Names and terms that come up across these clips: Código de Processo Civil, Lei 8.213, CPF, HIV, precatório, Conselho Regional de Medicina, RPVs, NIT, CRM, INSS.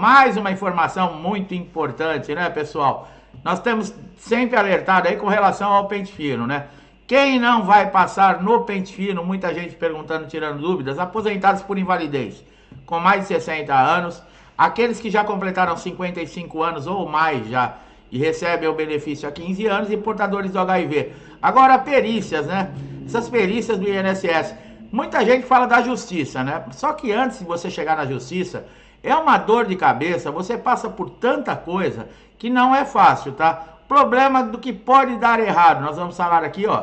Mais uma informação muito importante, né, pessoal? Nós temos sempre alertado aí com relação ao pente fino, né? Quem não vai passar no pente fino, muita gente perguntando, tirando dúvidas, aposentados por invalidez, com mais de 60 anos, aqueles que já completaram 55 anos ou mais já e recebem o benefício há 15 anos e portadores do HIV. Agora, perícias, né? Essas perícias do INSS. Muita gente fala da justiça, né? Só que antes de você chegar na justiça, é uma dor de cabeça, você passa por tanta coisa que não é fácil, tá? Problema do que pode dar errado, nós vamos falar aqui, ó,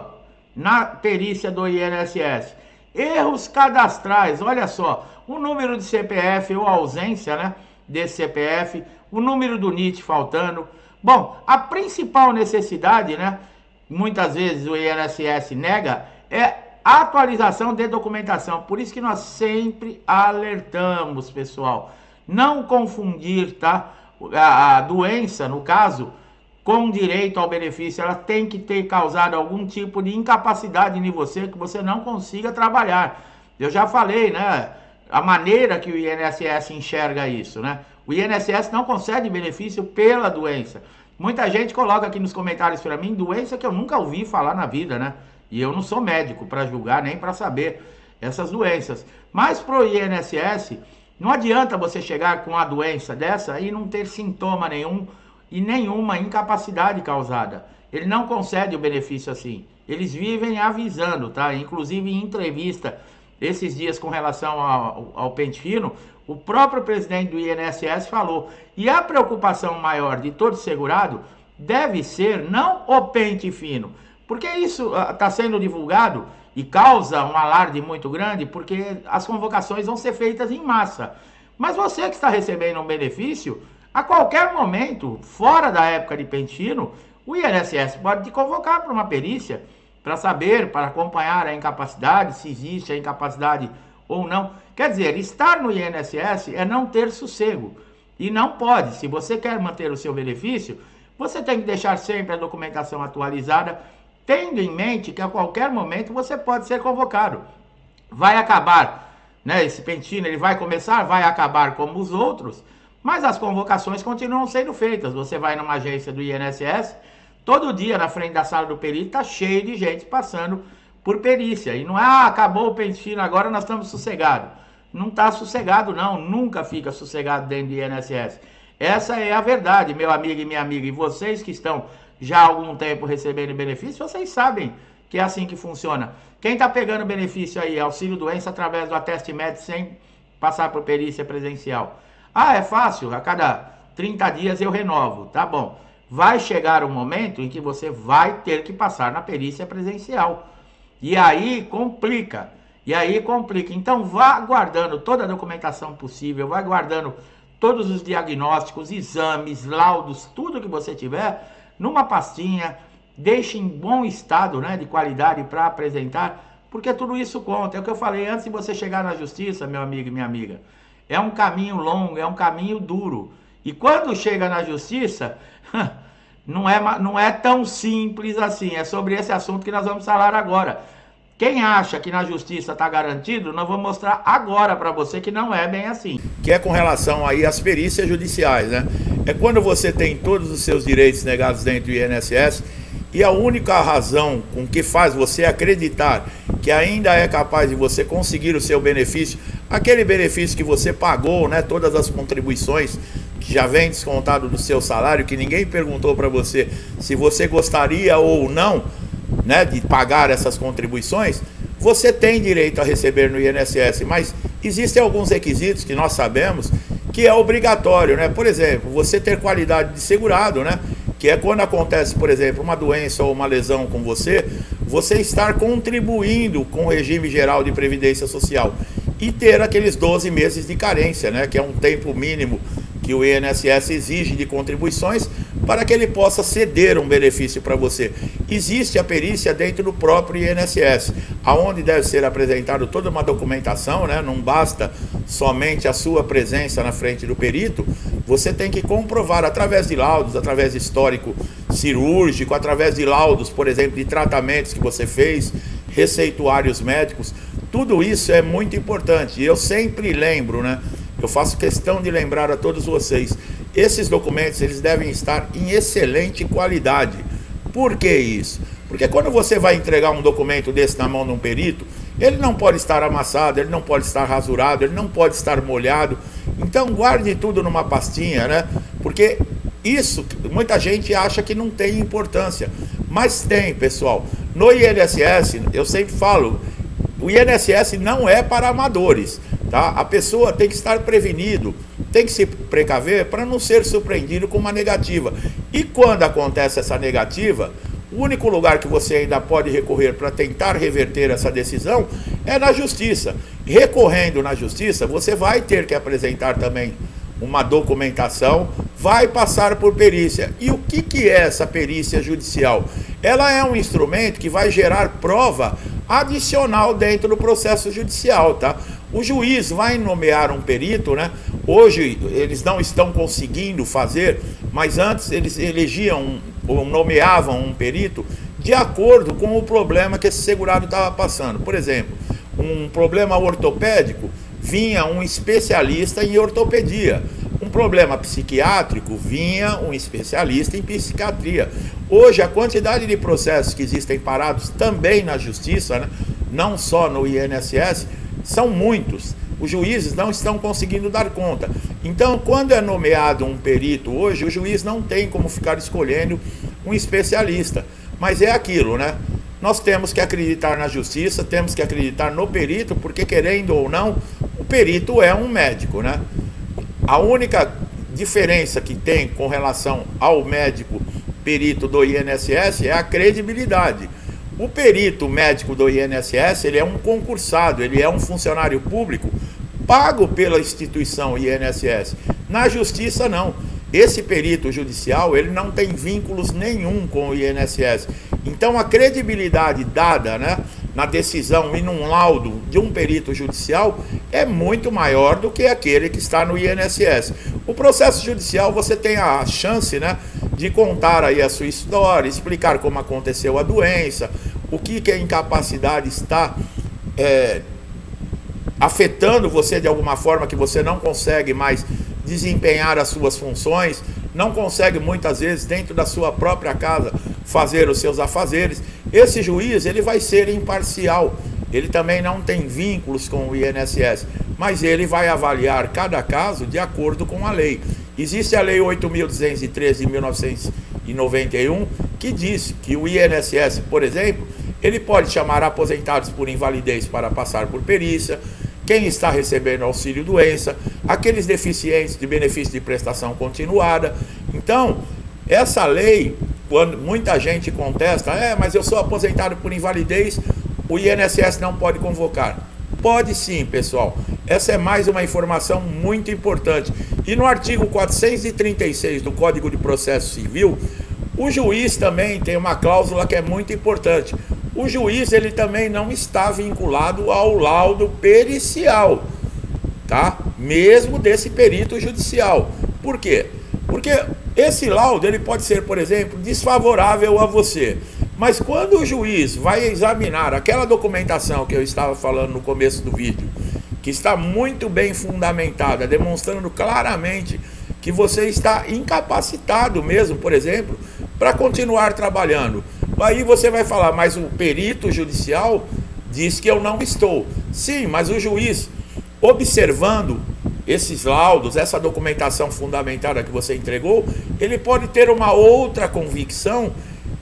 na perícia do INSS. Erros cadastrais, olha só, o número de CPF ou ausência, né, desse CPF, o número do NIT faltando. Bom, a principal necessidade, né, muitas vezes o INSS nega, é atualização de documentação. Por isso que nós sempre alertamos, pessoal, não confundir, tá, a doença, no caso, com direito ao benefício. Ela tem que ter causado algum tipo de incapacidade em você, que você não consiga trabalhar. Eu já falei, né, a maneira que o INSS enxerga isso, né? O INSS não concede benefício pela doença. Muita gente coloca aqui nos comentários para mim, doença que eu nunca ouvi falar na vida, né? E eu não sou médico para julgar nem para saber essas doenças. Mas para o INSS, não adianta você chegar com a doença dessa e não ter sintoma nenhum e nenhuma incapacidade causada. Ele não concede o benefício assim. Eles vivem avisando, tá? Inclusive em entrevista esses dias com relação ao pente fino, o próprio presidente do INSS falou. E a preocupação maior de todo segurado deve ser não o pente fino, porque isso está sendo divulgado e causa um alarde muito grande, porque as convocações vão ser feitas em massa. Mas você que está recebendo um benefício, a qualquer momento, fora da época de pente fino, o INSS pode te convocar para uma perícia, para saber, para acompanhar a incapacidade, se existe a incapacidade ou não. Quer dizer, estar no INSS é não ter sossego. E não pode. Se você quer manter o seu benefício, você tem que deixar sempre a documentação atualizada, tendo em mente que a qualquer momento você pode ser convocado. Vai acabar, né? Esse pente fino, ele vai começar, vai acabar como os outros, mas as convocações continuam sendo feitas. Você vai numa agência do INSS, todo dia na frente da sala do perito está cheio de gente passando por perícia. E não é, ah, acabou o pente fino, agora nós estamos sossegados. Não está sossegado não, nunca fica sossegado dentro do INSS. Essa é a verdade, meu amigo e minha amiga, e vocês que estão já há algum tempo recebendo benefício, vocês sabem que é assim que funciona. Quem está pegando benefício aí, auxílio doença através do ateste médico sem passar por perícia presencial. Ah, é fácil, a cada 30 dias eu renovo, tá bom. Vai chegar um momento em que você vai ter que passar na perícia presencial. E aí complica, Então vá guardando toda a documentação possível, vai guardando todos os diagnósticos, exames, laudos, tudo que você tiver, numa pastinha, deixe em bom estado, né, de qualidade para apresentar, porque tudo isso conta. É o que eu falei, antes de você chegar na justiça, meu amigo e minha amiga, é um caminho longo, é um caminho duro. E quando chega na justiça, não é tão simples assim. É sobre esse assunto que nós vamos falar agora. Quem acha que na justiça está garantido, nós vamos mostrar agora para você que não é bem assim. Que é com relação aí às perícias judiciais, né? É quando você tem todos os seus direitos negados dentro do INSS e a única razão com que faz você acreditar que ainda é capaz de você conseguir o seu benefício, aquele benefício que você pagou, né? Todas as contribuições que já vem descontado do seu salário, que ninguém perguntou para você se você gostaria ou não, né, de pagar essas contribuições, você tem direito a receber no INSS, mas existem alguns requisitos que nós sabemos que é obrigatório, né? Por exemplo, você ter qualidade de segurado, né? Que é quando acontece, por exemplo, uma doença ou uma lesão com você, você estar contribuindo com o regime geral de previdência social e ter aqueles 12 meses de carência, né? Que é um tempo mínimo que o INSS exige de contribuições para que ele possa ceder um benefício para você. Existe a perícia dentro do próprio INSS, aonde deve ser apresentada toda uma documentação, né? Não basta somente a sua presença na frente do perito, você tem que comprovar através de laudos, através de histórico cirúrgico, através de laudos, por exemplo, de tratamentos que você fez, receituários médicos, tudo isso é muito importante. Eu sempre lembro, né? Eu faço questão de lembrar a todos vocês, esses documentos eles devem estar em excelente qualidade. Por que isso? Porque quando você vai entregar um documento desse na mão de um perito, ele não pode estar amassado, ele não pode estar rasurado, ele não pode estar molhado. Então guarde tudo numa pastinha, né? Porque isso, muita gente acha que não tem importância, mas tem, pessoal. No INSS, eu sempre falo, o INSS não é para amadores, tá? A pessoa tem que estar prevenido, tem que se precaver para não ser surpreendido com uma negativa. E quando acontece essa negativa, o único lugar que você ainda pode recorrer para tentar reverter essa decisão é na justiça. Recorrendo na justiça, você vai ter que apresentar também uma documentação, vai passar por perícia. E o que é essa perícia judicial? Ela é um instrumento que vai gerar prova adicional dentro do processo judicial, tá? O juiz vai nomear um perito, né? Hoje eles não estão conseguindo fazer, mas antes eles elegiam ou nomeavam um perito de acordo com o problema que esse segurado estava passando. Por exemplo, um problema ortopédico, vinha um especialista em ortopedia. Um problema psiquiátrico, vinha um especialista em psiquiatria. Hoje, a quantidade de processos que existem parados também na justiça, né, não só no INSS, são muitos. Os juízes não estão conseguindo dar conta. Então, quando é nomeado um perito hoje, o juiz não tem como ficar escolhendo um especialista. Mas é aquilo, né? Nós temos que acreditar na justiça, temos que acreditar no perito, porque querendo ou não, o perito é um médico, né? A única diferença que tem com relação ao médico perito do INSS é a credibilidade. O perito médico do INSS, ele é um concursado, ele é um funcionário público pago pela instituição INSS. Na justiça, não. Esse perito judicial, ele não tem vínculos nenhum com o INSS. Então, a credibilidade dada, né, na decisão e num laudo de um perito judicial é muito maior do que aquele que está no INSS. O processo judicial, você tem a chance, né, de contar aí a sua história, explicar como aconteceu a doença, o que a incapacidade está afetando você de alguma forma que você não consegue mais desempenhar as suas funções, não consegue muitas vezes dentro da sua própria casa fazer os seus afazeres. Esse juiz, ele vai ser imparcial, ele também não tem vínculos com o INSS, mas ele vai avaliar cada caso de acordo com a lei. Existe a Lei 8.213 de 1991, que diz que o INSS, por exemplo, ele pode chamar aposentados por invalidez para passar por perícia, quem está recebendo auxílio-doença, aqueles deficientes de benefício de prestação continuada. Então, essa lei, quando muita gente contesta, mas eu sou aposentado por invalidez, o INSS não pode convocar. Pode sim, pessoal. Essa é mais uma informação muito importante. E no artigo 436 do Código de Processo Civil, o juiz também tem uma cláusula que é muito importante. O juiz, ele também não está vinculado ao laudo pericial, tá? Mesmo desse perito judicial. Por quê? Porque esse laudo, ele pode ser, por exemplo, desfavorável a você. Mas quando o juiz vai examinar aquela documentação que eu estava falando no começo do vídeo, que está muito bem fundamentada, demonstrando claramente que você está incapacitado mesmo, por exemplo, para continuar trabalhando. Aí você vai falar, mas o perito judicial diz que eu não estou. Sim, mas o juiz, observando esses laudos, essa documentação fundamentada que você entregou, ele pode ter uma outra convicção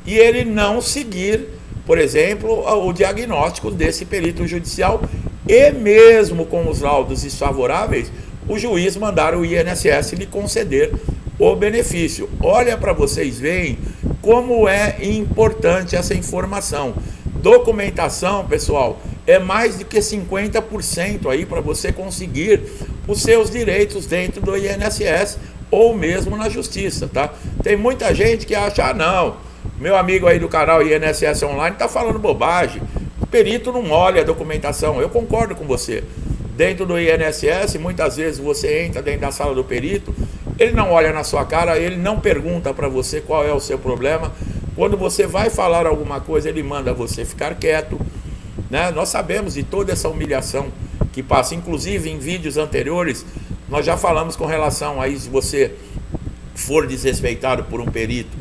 e ele não seguir, por exemplo, o diagnóstico desse perito judicial e mesmo com os laudos desfavoráveis, o juiz mandar o INSS lhe conceder o benefício. Olha, para vocês verem como é importante essa informação. Documentação, pessoal, é mais do que 50% aí para você conseguir os seus direitos dentro do INSS ou mesmo na justiça, tá? Tem muita gente que acha, não, meu amigo aí do canal INSS Online está falando bobagem, o perito não olha a documentação. Eu concordo com você. Dentro do INSS, muitas vezes você entra dentro da sala do perito, ele não olha na sua cara, ele não pergunta para você qual é o seu problema. Quando você vai falar alguma coisa, ele manda você ficar quieto, né? Nós sabemos de toda essa humilhação que passa. Inclusive, em vídeos anteriores, Nós já falamos com relação a isso, se você for desrespeitado por um perito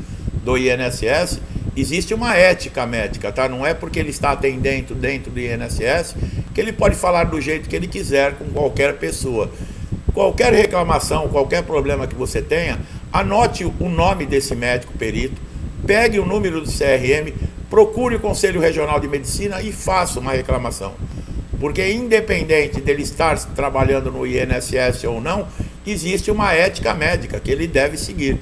do INSS, existe uma ética médica, tá? Não é porque ele está atendendo dentro do INSS que ele pode falar do jeito que ele quiser com qualquer pessoa. Qualquer reclamação, qualquer problema que você tenha, anote o nome desse médico perito, pegue o número do CRM, procure o Conselho Regional de Medicina e faça uma reclamação. Porque independente dele estar trabalhando no INSS ou não, existe uma ética médica que ele deve seguir.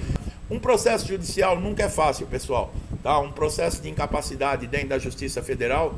Um processo judicial nunca é fácil, pessoal. Tá? Um processo de incapacidade dentro da Justiça Federal,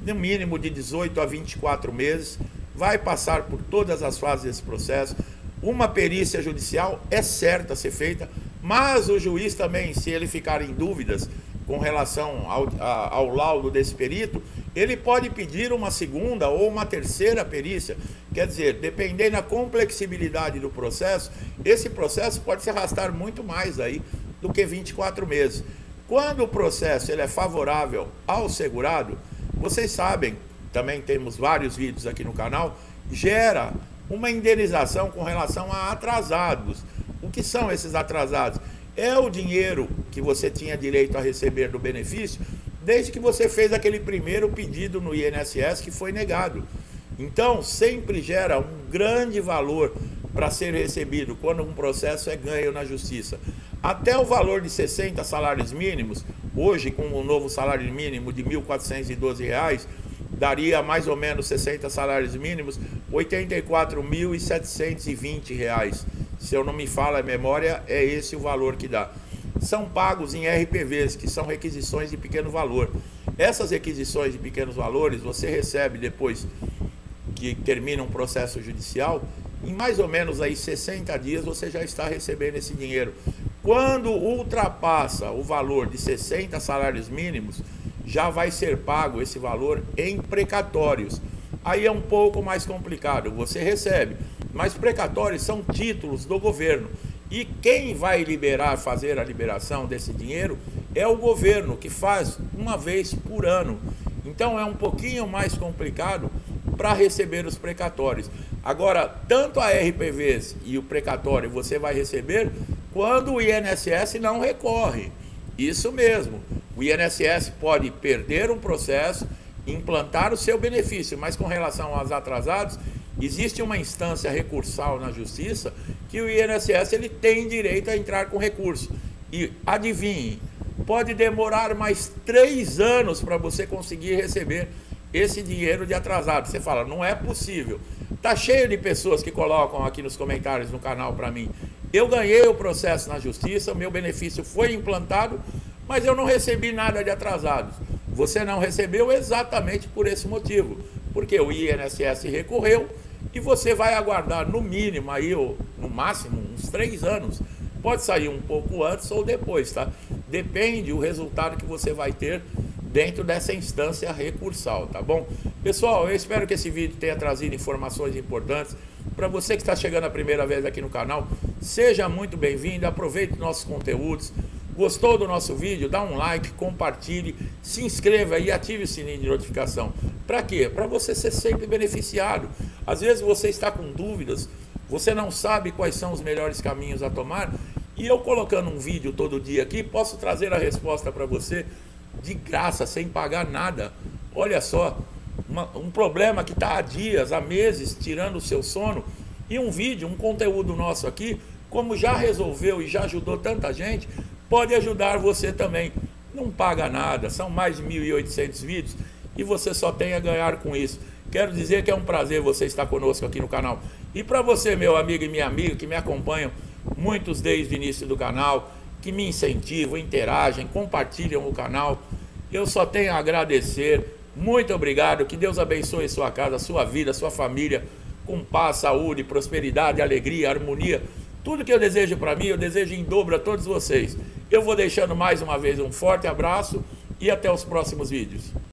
no mínimo de 18 a 24 meses, vai passar por todas as fases desse processo. Uma perícia judicial é certa a ser feita, mas o juiz também, se ele ficar em dúvidas com relação ao laudo desse perito, ele pode pedir uma segunda ou uma terceira perícia. Quer dizer, dependendo da complexibilidade do processo, esse processo pode se arrastar muito mais aí do que 24 meses. Quando o processo ele é favorável ao segurado, vocês sabem, também temos vários vídeos aqui no canal, gera uma indenização com relação a atrasados. O que são esses atrasados? É o dinheiro que você tinha direito a receber do benefício desde que você fez aquele primeiro pedido no INSS que foi negado. Então, sempre gera um grande valor para ser recebido quando um processo é ganho na justiça. Até o valor de 60 salários mínimos, hoje com o novo salário mínimo de R$ 1.412, daria mais ou menos 60 salários mínimos, R$ 84.720. Se eu não me falo a memória, é esse o valor que dá. São pagos em RPVs, que são requisições de pequeno valor. Essas requisições de pequenos valores você recebe depois que termina um processo judicial. Em mais ou menos aí 60 dias você já está recebendo esse dinheiro. Quando ultrapassa o valor de 60 salários mínimos, já vai ser pago esse valor em precatórios. Aí é um pouco mais complicado, você recebe, mas precatórios são títulos do governo. E quem vai liberar, fazer a liberação desse dinheiro é o governo, que faz uma vez por ano. Então é um pouquinho mais complicado para receber os precatórios. Agora, tanto a RPVs e o precatório você vai receber quando o INSS não recorre. Isso mesmo, o INSS pode perder um processo, implantar o seu benefício, mas com relação aos atrasados, existe uma instância recursal na justiça que o INSS ele tem direito a entrar com recurso. E adivinhe, pode demorar mais 3 anos para você conseguir receber esse dinheiro de atrasado. Você fala, não é possível. Tá cheio de pessoas que colocam aqui nos comentários no canal para mim. Eu ganhei o processo na justiça, meu benefício foi implantado, mas eu não recebi nada de atrasados. Você não recebeu exatamente por esse motivo, porque o INSS recorreu e você vai aguardar no mínimo, aí, ou no máximo, uns 3 anos. Pode sair um pouco antes ou depois, tá? Depende o resultado que você vai ter dentro dessa instância recursal, tá bom? Pessoal, eu espero que esse vídeo tenha trazido informações importantes. Para você que está chegando a primeira vez aqui no canal, seja muito bem-vindo, aproveite nossos conteúdos. Gostou do nosso vídeo? Dá um like, compartilhe, se inscreva e ative o sininho de notificação. Para quê? Para você ser sempre beneficiado. Às vezes você está com dúvidas, você não sabe quais são os melhores caminhos a tomar, e eu colocando um vídeo todo dia aqui, posso trazer a resposta para você de graça, sem pagar nada. Olha só, um problema que está há dias, há meses, tirando o seu sono, e um vídeo, um conteúdo nosso aqui, como já resolveu e já ajudou tanta gente, pode ajudar você também. Não paga nada, são mais de 1.800 vídeos e você só tem a ganhar com isso. Quero dizer que é um prazer você estar conosco aqui no canal. E para você, meu amigo e minha amiga, que me acompanham muitos desde o início do canal, que me incentivam, interagem, compartilham o canal, eu só tenho a agradecer. Muito obrigado, que Deus abençoe sua casa, sua vida, sua família, com paz, saúde, prosperidade, alegria, harmonia. Tudo que eu desejo para mim, eu desejo em dobro a todos vocês. Eu vou deixando mais uma vez um forte abraço e até os próximos vídeos.